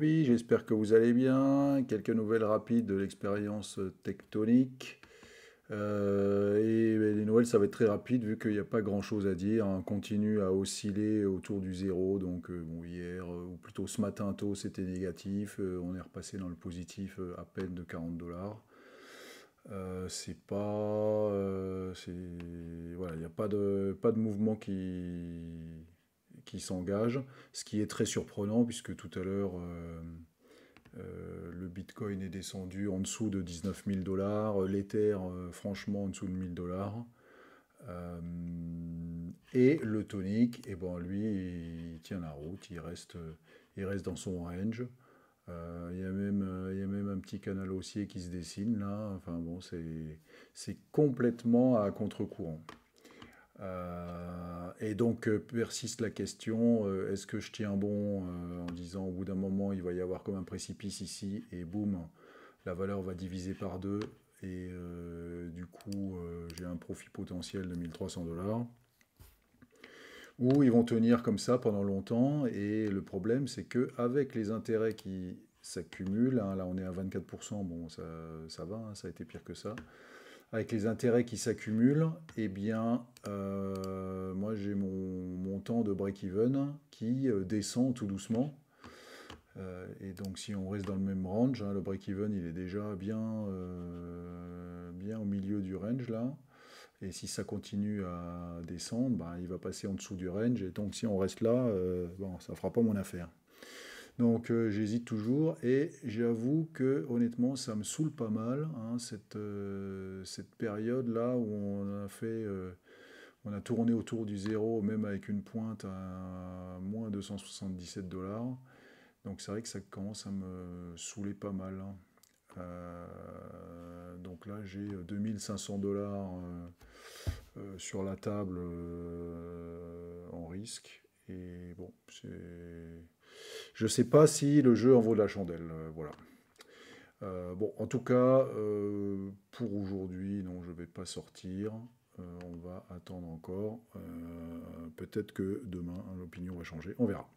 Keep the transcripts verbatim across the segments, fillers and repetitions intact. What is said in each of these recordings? J'espère que vous allez bien. Quelques nouvelles rapides de l'expérience tectonique. Euh, et les nouvelles, ça va être très rapide vu qu'il n'y a pas grand chose à dire. On continue à osciller autour du zéro. Donc, euh, bon, hier, euh, ou plutôt ce matin tôt, c'était négatif. Euh, on est repassé dans le positif euh, à peine de quarante dollars. Euh, c'est pas. Euh, voilà, il n'y a pas de, pas de mouvement qui. qui s'engage, ce qui est très surprenant puisque tout à l'heure euh, euh, le bitcoin est descendu en dessous de dix-neuf mille dollars, l'Ether euh, franchement en dessous de mille dollars, euh, et le tonic, et eh ben lui il tient la route, il reste, il reste dans son range. Euh, il y a même, il y a même un petit canal haussier qui se dessine là. Enfin bon, c'est c'est complètement à contre-courant. Euh, et donc euh, persiste la question, euh, est-ce que je tiens bon euh, en disant au bout d'un moment il va y avoir comme un précipice ici et boum, la valeur va diviser par deux et euh, du coup euh, j'ai un profit potentiel de mille trois cents dollars, ou ils vont tenir comme ça pendant longtemps. Et le problème c'est que avec les intérêts qui s'accumulent, hein, là on est à vingt-quatre pour cent, bon ça, ça va, hein, ça a été pire que ça. Avec les intérêts qui s'accumulent, eh bien, euh, moi j'ai mon montant de break-even qui descend tout doucement. Euh, et donc si on reste dans le même range, hein, le break-even il est déjà bien, euh, bien au milieu du range là. Et si ça continue à descendre, bah, il va passer en dessous du range. Et donc si on reste là, euh, bon, ça ne fera pas mon affaire. Donc euh, j'hésite toujours et j'avoue que honnêtement ça me saoule pas mal, hein, cette, euh, cette période là où on a fait, euh, on a tourné autour du zéro, même avec une pointe à moins deux cent soixante-dix-sept dollars. Donc c'est vrai que ça commence à me saouler pas mal, hein. Euh, donc là j'ai deux mille cinq cents dollars euh, euh, sur la table euh, en risque. Et bon, je ne sais pas si le jeu en vaut de la chandelle, euh, voilà. Euh, bon, en tout cas, euh, pour aujourd'hui, non, je ne vais pas sortir. Euh, on va attendre encore. Euh, peut-être que demain, hein, l'opinion va changer, on verra.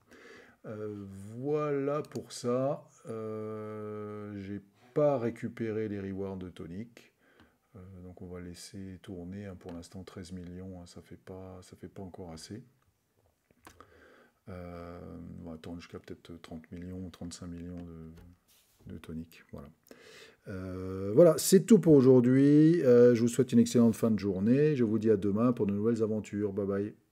Euh, voilà pour ça. Euh, je n'ai pas récupéré les rewards de Tonic. Euh, donc on va laisser tourner, hein, pour l'instant treize millions, hein, ça ne fait pas, ça fait pas encore assez. Euh, on va attendre jusqu'à peut-être trente millions, trente-cinq millions de, de tonic. Voilà, euh, voilà c'est tout pour aujourd'hui. Euh, je vous souhaite une excellente fin de journée. Je vous dis à demain pour de nouvelles aventures. Bye bye.